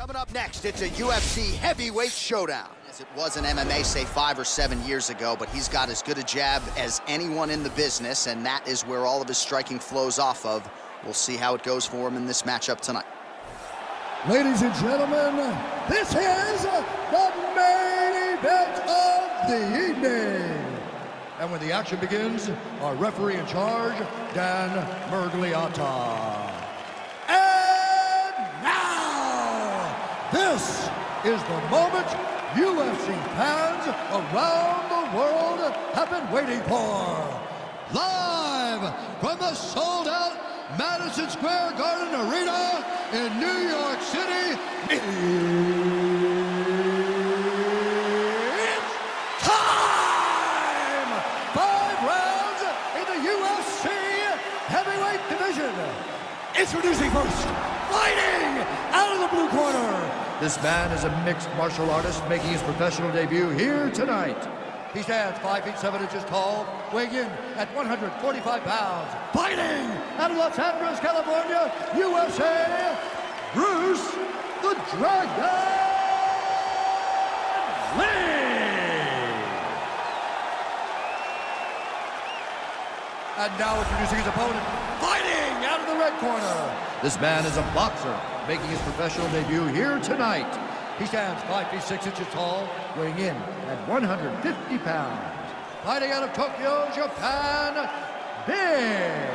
Coming up next, it's a UFC heavyweight showdown. As it was in MMA, say 5 or 7 years ago, but he's got as good a jab as anyone in the business, and that is where all of his striking flows off of. We'll see how it goes for him in this matchup tonight. Ladies and gentlemen, this is the main event of the evening. And when the action begins, our referee in charge, Dan Mergliata. And now, this is the moment UFC fans around the world have been waiting for. Live from the sold-out Madison Square Garden Arena in New York City. It's time! 5 rounds in the UFC heavyweight division. Introducing first, fighting out of the blue corner. This man is a mixed martial artist making his professional debut here tonight. He stands 5 feet 7 inches tall, weighing in at 145 pounds. Fighting out of Los Angeles, California, USA, Bruce the Dragon League. And now introducing his opponent, fighting out of the red corner. This man is a boxer making his professional debut here tonight. He stands 5 feet 6 inches tall, weighing in at 150 pounds. Fighting out of Tokyo, Japan, Big.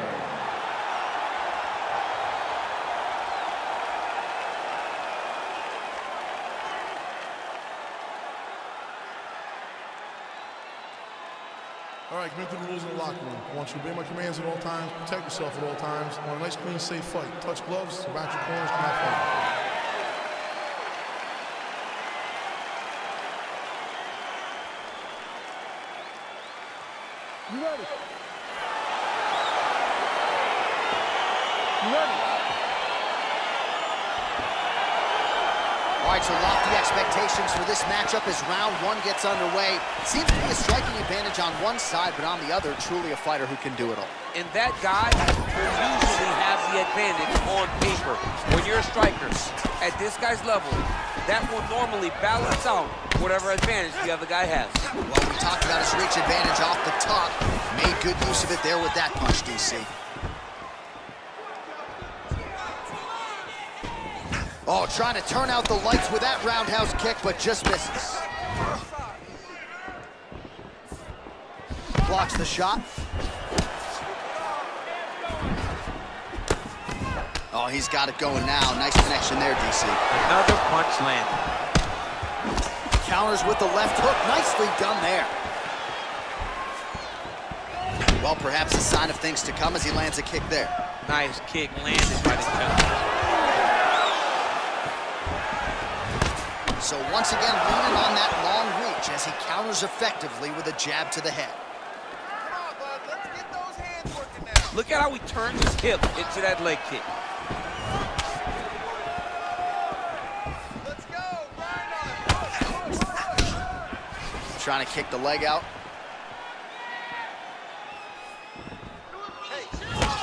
All right, commit to the rules in the locker room. I want you to obey my commands at all times, protect yourself at all times. I want a nice, clean, safe fight. Touch gloves, surround your corners, do not fight. You ready? You ready? All right, so lofty expectations for this matchup as round one gets underway. It seems to be a striking advantage on one side, but on the other, truly a fighter who can do it all. And that guy will usually have the advantage on paper. When you're a striker, at this guy's level, that will normally balance out whatever advantage the other guy has. Well, we talked about his reach advantage off the top. Made good use of it there with that punch, DC. Oh, trying to turn out the lights with that roundhouse kick, but just misses. Blocks the shot. Oh, he's got it going now. Nice connection there, DC. Another punch landed. Counters with the left hook, nicely done there. Well, perhaps a sign of things to come as he lands a kick there. Nice kick landed by the counter. So once again, leaning on that long reach as he counters effectively with a jab to the head. Come on, bud. Let's get those hands working now. Look at how he turns his hip into that leg kick. Trying to kick the leg out.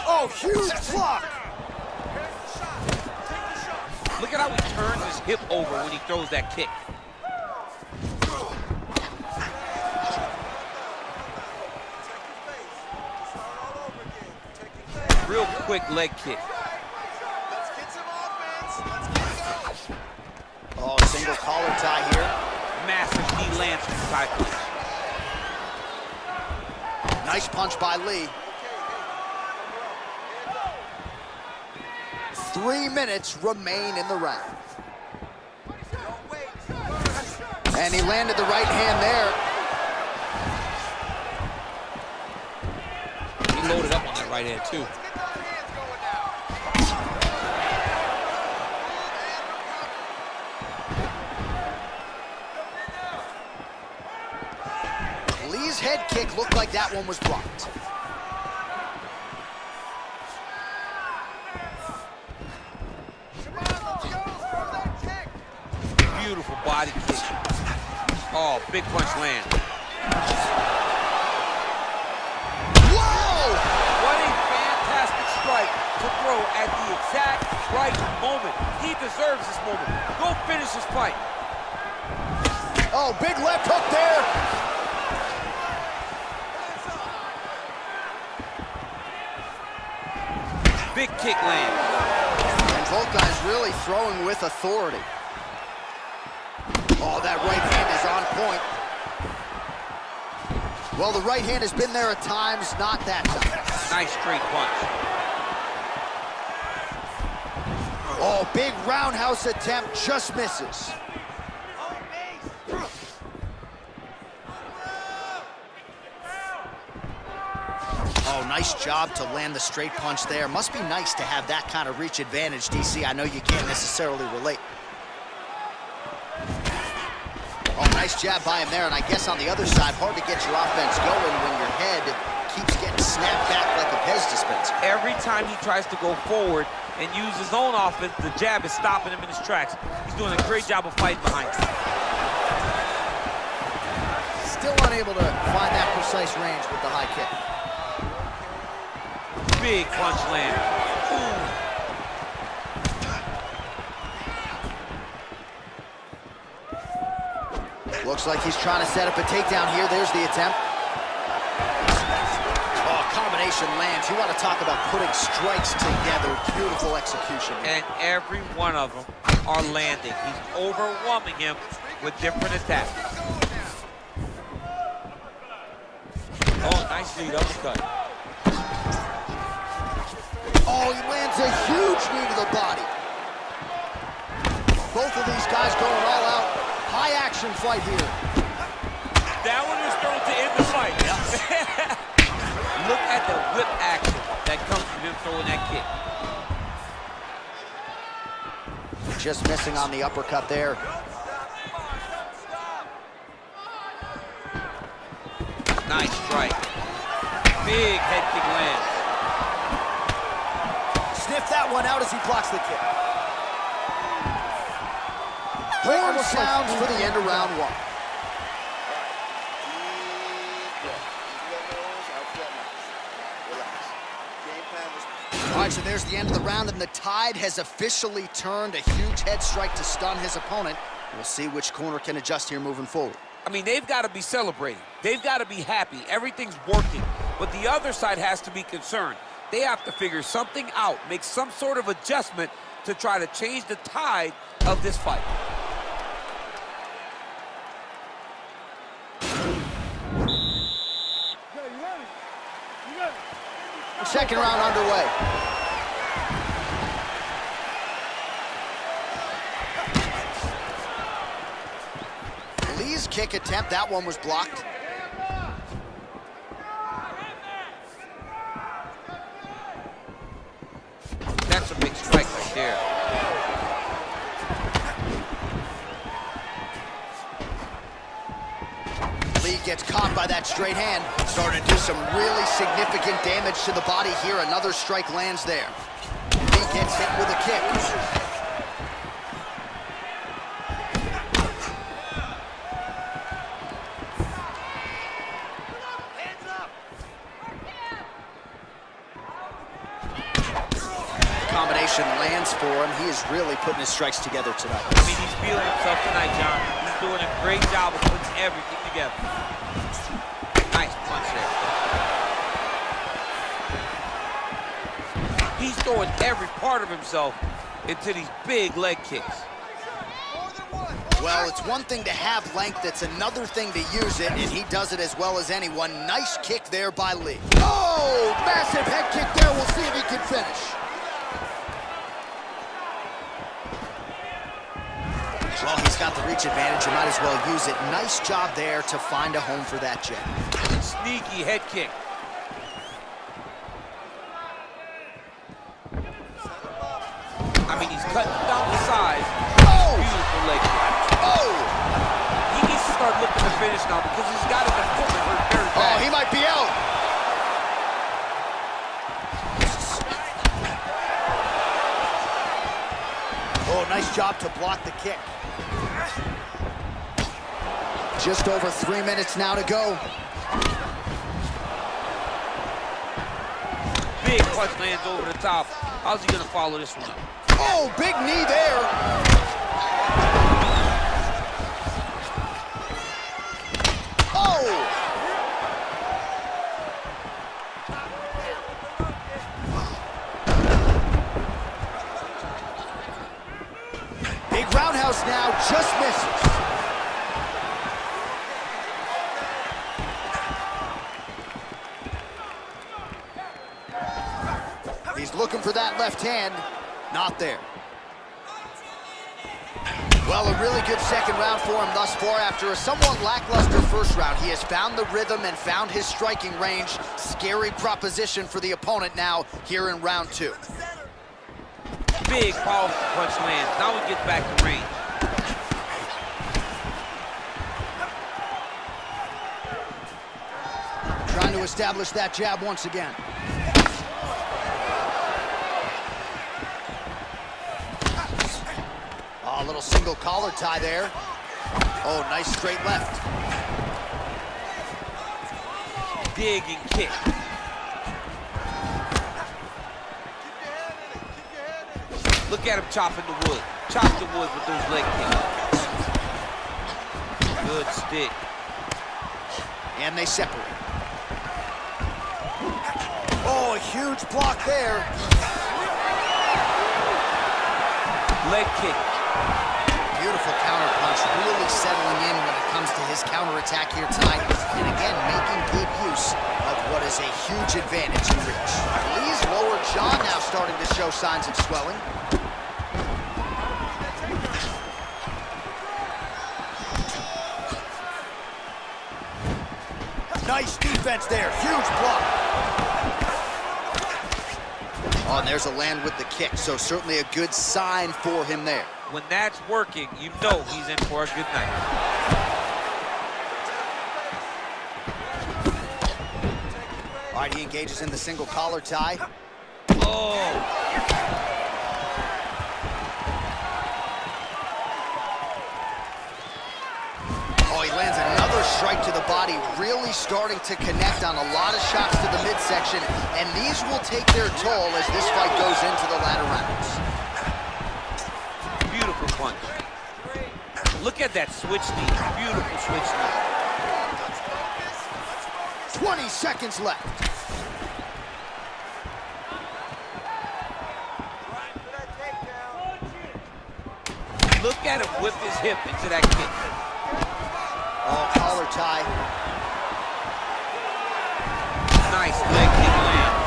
Oh, huge block! Look at how he turns his hip over when he throws that kick. Real quick leg kick. Oh, single collar tie here. Massive knee lands from the side punch. Nice punch by Lee. 3 minutes remain in the round. And he landed the right hand there. He loaded up on that right hand, too. Lee's head kick looked like that one was blocked. Beautiful body kick. Oh, big punch land. Whoa! What a fantastic strike to throw at the exact right moment. He deserves this moment. Go finish this fight. Oh, big left hook there. Big kick land. And both guys really throwing with authority. Oh, that right hand is on point. Well, the right hand has been there at times, not that time. Nice straight punch. Oh, big roundhouse attempt, just misses. Oh, nice job to land the straight punch there. Must be nice to have that kind of reach advantage, DC. I know you can't necessarily relate. Oh, nice jab by him there, and I guess on the other side, hard to get your offense going when your head keeps getting snapped back like a Pez dispenser. Every time he tries to go forward, and use his own offense, the jab is stopping him in his tracks. He's doing a great job of fighting behind him. Still unable to find that precise range with the high kick. Big punch land. Ooh. Looks like he's trying to set up a takedown here. There's the attempt. Lands. You want to talk about putting strikes together. Beautiful execution. And every one of them are landing. He's overwhelming him with different attacks. Oh, nice lead uppercut. Oh, he lands a huge knee to the body. Both of these guys going all out. High action fight here. That one was thrown to end the fight. Yes. Look at the whip action that comes from him throwing that kick. Just missing on the uppercut there. Nice strike. Big head kick land. Sniff that one out as he blocks the kick. Horn sounds for the end of round one. All right, so there's the end of the round, and the tide has officially turned. A huge head strike to stun his opponent. We'll see which corner can adjust here moving forward. I mean, they've got to be celebrating. They've got to be happy. Everything's working. But the other side has to be concerned. They have to figure something out, make some sort of adjustment to try to change the tide of this fight. Second round underway. Lee's kick attempt, that one was blocked. That's a big strike right there. Gets caught by that straight hand. Starting to do some really significant damage to the body here. Another strike lands there. He gets hit with a kick. Hands up. Combination lands for him. He is really putting his strikes together tonight. I mean, he's feeling himself tonight, John. He's doing a great job of putting everything together. Nice punch there. He's throwing every part of himself into these big leg kicks. Well, it's one thing to have length, it's another thing to use it, and he does it as well as anyone. Nice kick there by Lee. Oh, massive head kick there. We'll see if he can finish. Well, he's got the reach advantage, you might as well use it. Nice job there to find a home for that jab. Sneaky head kick. I mean, he's cutting down the size. Oh! Beautiful leg kick. Oh! He needs to start looking to finish now because he's got it in the corner very bad. Oh, he might be out. Oh, nice job to block the kick. Just over 3 minutes now to go. Big punch lands over the top. How's he gonna follow this one? Oh, big knee there. Styles now just misses. He's looking for that left hand. Not there. Well, a really good second round for him thus far. After a somewhat lackluster first round, he has found the rhythm and found his striking range. Scary proposition for the opponent now here in round two. Big powerful punch lands. Now we get back to range. Trying to establish that jab once again. A little single collar tie there. Oh, nice straight left. Big and kick. Look at him chopping the wood. Chop the wood with those leg kicks. Good stick. And they separate. Oh, a huge block there. Leg kick. Beautiful counterpunch, really settling in when it comes to his counterattack here tonight. And again, making good use of what is a huge advantage in reach. Lee's lower jaw now starting to show signs of swelling. Nice defense there, huge block. Oh, and there's a land with the kick, so certainly a good sign for him there. When that's working, you know he's in for a good night. All right, he engages in the single collar tie. Oh, he lands another strike to the body, really starting to connect on a lot of shots to the midsection, and these will take their toll as this fight goes into the latter rounds. One. Look at that switch knee, beautiful switch knee. 20 seconds left. Look at him whip his hip into that kick. Oh, collar tie. Nice leg kick land.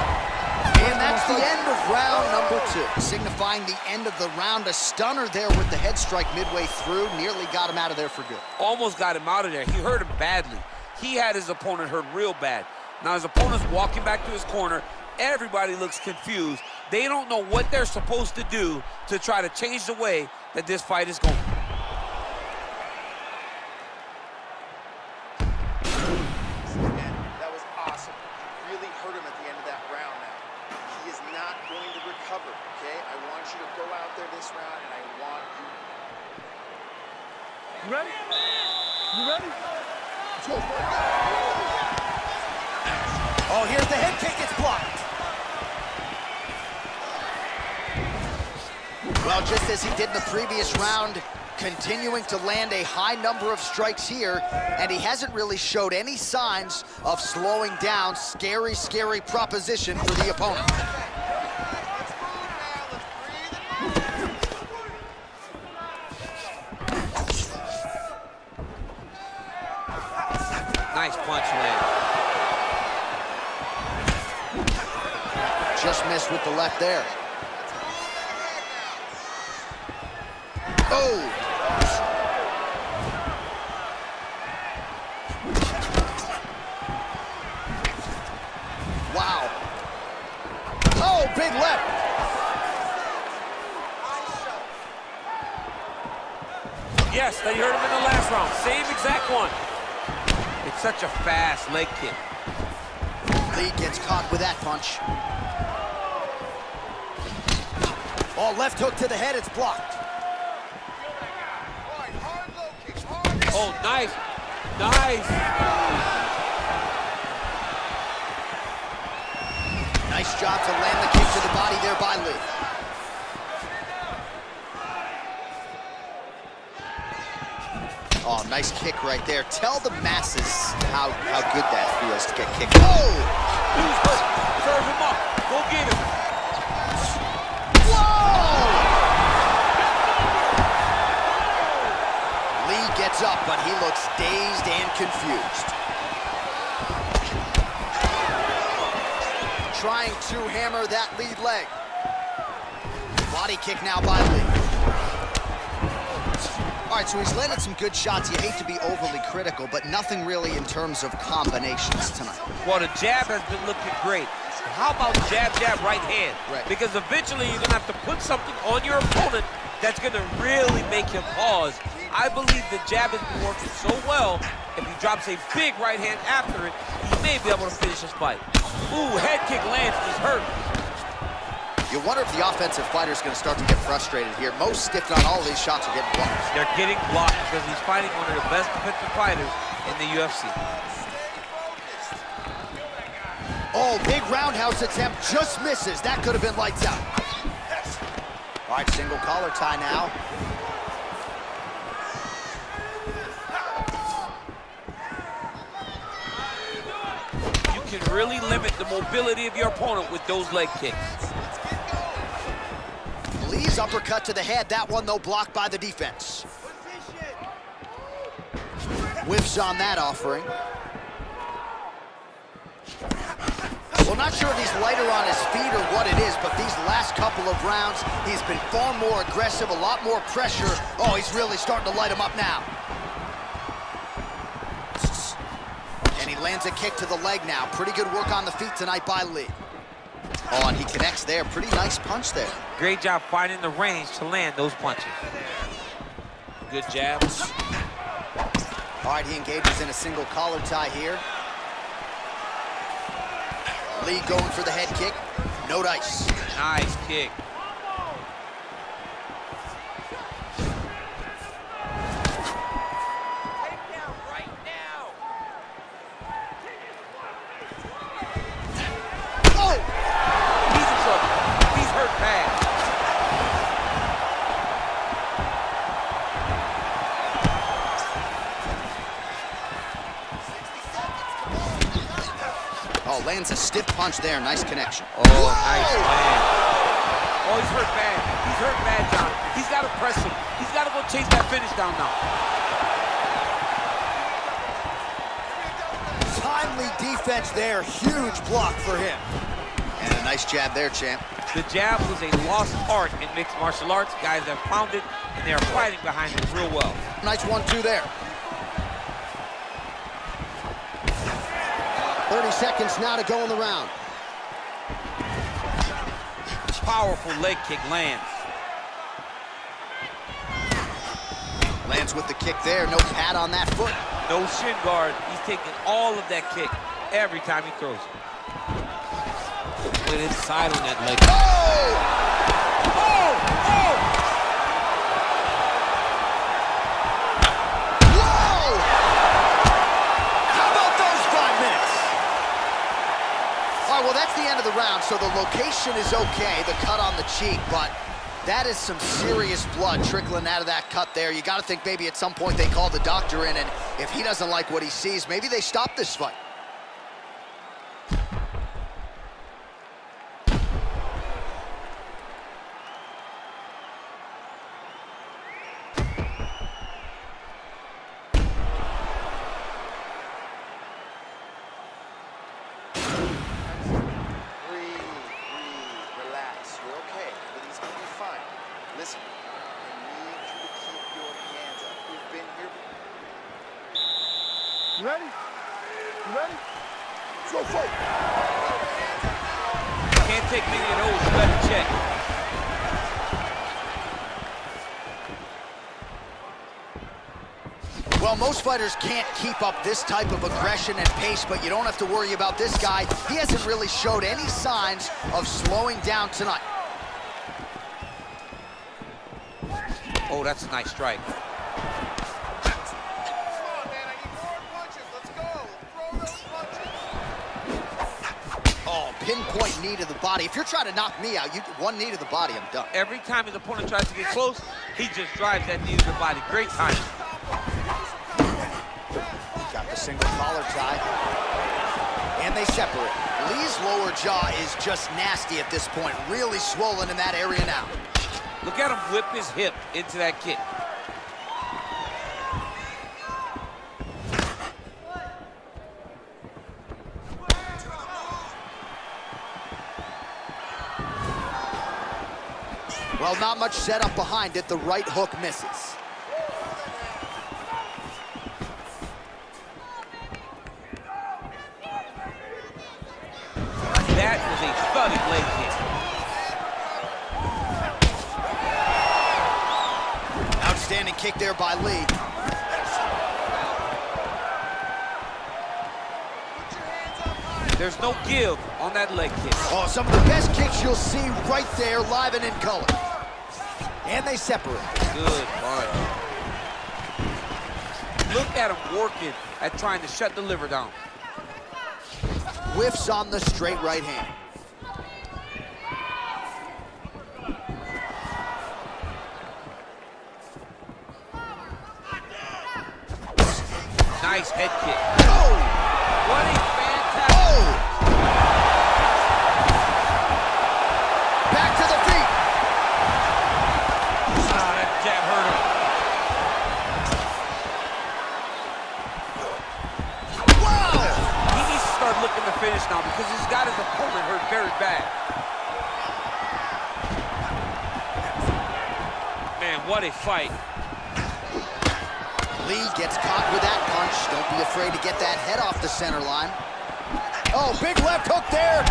And that's the end of round number two. Signifying the end of the round, a stunner there with the head strike midway through. Nearly got him out of there for good. Almost got him out of there. He hurt him badly. He had his opponent hurt real bad. Now his opponent's walking back to his corner. Everybody looks confused. They don't know what they're supposed to do to try to change the way that this fight is going. You ready? You ready? Let's go. Oh, here's the head kick. It's blocked. Well, just as he did in the previous round, continuing to land a high number of strikes here, and he hasn't really showed any signs of slowing down. Scary, scary proposition for the opponent. Nice punch land. Just missed with the left there. Oh! Wow. Oh, big left. Yes, they heard him in the last round. Same exact one. It's such a fast leg kick. Lee gets caught with that punch. Oh, left hook to the head, it's blocked. Oh, nice. Nice. Nice job to land the kick to the body there by Lee. Oh, nice kick right there. Tell the masses how good that feels to get kicked. Oh! Who's hurt? Serve him up. Go get him. Whoa! but he looks dazed and confused. Trying to hammer that lead leg. Body kick now by Lee. All right, so he's landed some good shots. You hate to be overly critical, but nothing really in terms of combinations tonight. Well, the jab has been looking great. How about jab, jab, right hand? Right. Because eventually you're gonna have to put something on your opponent that's gonna really make him pause. I believe the jab has been working so well, if he drops a big right hand after it, he may be able to finish this fight. Ooh, head kick lands, just hurt. You wonder if the offensive fighter's gonna start to get frustrated here. Most stiffed on all these shots are getting blocked. They're getting blocked because he's fighting one of the best defensive fighters in the UFC. Oh, big roundhouse attempt, just misses. That could have been lights out. All right, single collar tie now. Really limit the mobility of your opponent with those leg kicks. Lee's uppercut to the head. That one, though, blocked by the defense. Whiffs on that offering. Well, not sure if he's lighter on his feet or what it is, but these last couple of rounds, he's been far more aggressive, a lot more pressure. Oh, he's really starting to light him up now. Lands a kick to the leg now. Pretty good work on the feet tonight by Lee. Oh, and he connects there. Pretty nice punch there. Great job finding the range to land those punches. Good jabs. All right, he engages in a single collar tie here. Lee going for the head kick. No dice. Nice kick. Lands a stiff punch there, nice connection. Oh, whoa! Nice land. Oh, he's hurt bad. He's hurt bad, John. He's got to press him. He's got to go chase that finish down now. Timely defense there, huge block for him. And a nice jab there, champ. The jab was a lost art in mixed martial arts. Guys have found it, and they are fighting behind it real well. Nice 1-2 there. 30 seconds now to go in the round. Powerful leg kick lands. Lands with the kick there. No pad on that foot. No shin guard. He's taking all of that kick every time he throws it. Put inside on that leg kick. Oh! Oh! Oh! Well, that's the end of the round, so the location is okay, the cut on the cheek, but that is some serious blood trickling out of that cut there. You got to think maybe at some point they call the doctor in, and if he doesn't like what he sees, maybe they stop this fight. Listen, I need you to keep your hands up. We've been here. You ready? You ready? Let's go, folks. Can't take many of those. You better check. Well, most fighters can't keep up this type of aggression and pace, but you don't have to worry about this guy. He hasn't really showed any signs of slowing down tonight. Oh, that's a nice strike. Come on, man, I need more punches. Let's go. Throw those punches. Oh, pinpoint knee to the body. If you're trying to knock me out, you one knee to the body, I'm done. Every time his opponent tries to get close, he just drives that knee to the body. Great timing. Got the single collar tie. And they separate. Lee's lower jaw is just nasty at this point. Really swollen in that area now. Look at him whip his hip into that kick. Well, not much setup behind it. The right hook misses. That was a funny leg kick. Outstanding kick there by Lee. There's no give on that leg kick. Oh, some of the best kicks you'll see right there, live and in color. And they separate. Good punch. Look at him working at trying to shut the liver down. Whiffs on the straight right hand. Nice head kick. Oh! What a fantastic... Oh! Back to the feet. Ah, that jab hurt him. Wow! He needs to start looking to finish now because he's got his opponent hurt very bad. Man, what a fight. Lee gets caught with that punch. Don't be afraid to get that head off the center line. Oh, big left hook there.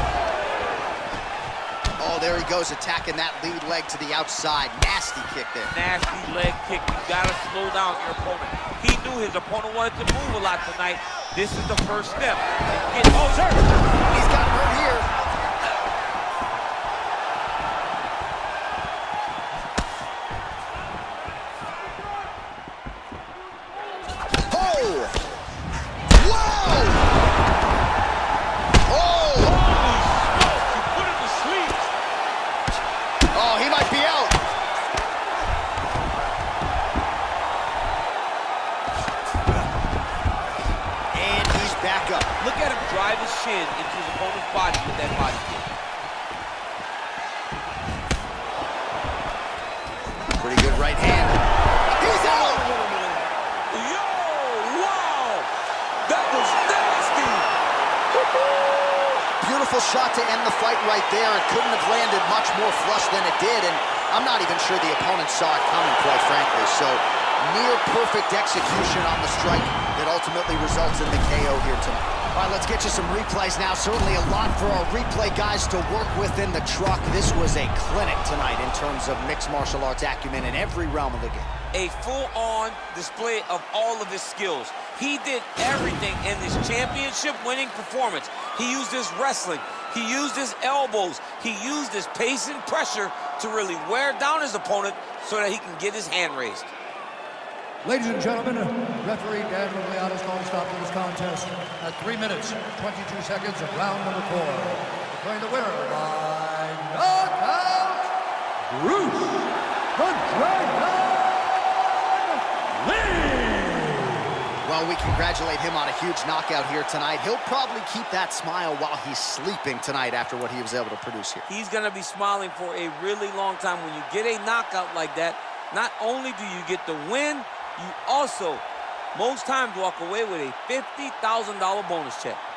Oh, there he goes, attacking that lead leg to the outside. Nasty kick there. Nasty leg kick. You gotta slow down your opponent. He knew his opponent wanted to move a lot tonight. This is the first step. Oh, sir. He's got him right here. Drive his shin into his opponent's body with that body kick. Pretty good right hand. He's out! Yo! Wow! That was nasty! Beautiful shot to end the fight right there. It couldn't have landed much more flush than it did, and I'm not even sure the opponent saw it coming, quite frankly, so near-perfect execution on the strike that ultimately results in the KO here tonight. All right, let's get you some replays now. Certainly a lot for our replay guys to work with in the truck. This was a clinic tonight in terms of mixed martial arts acumen in every realm of the game. A full-on display of all of his skills. He did everything in his championship-winning performance. He used his wrestling. He used his elbows. He used his pace and pressure to really wear down his opponent so that he can get his hand raised. Ladies and gentlemen, referee Dan Mergliata has called a stop to this contest at 3 minutes, 22 seconds of round number 4. Declaring the winner by knockout, Bruce the Dragon League! Well, we congratulate him on a huge knockout here tonight. He'll probably keep that smile while he's sleeping tonight after what he was able to produce here. He's going to be smiling for a really long time. When you get a knockout like that, not only do you get the win, you also, most times, walk away with a $50,000 bonus check.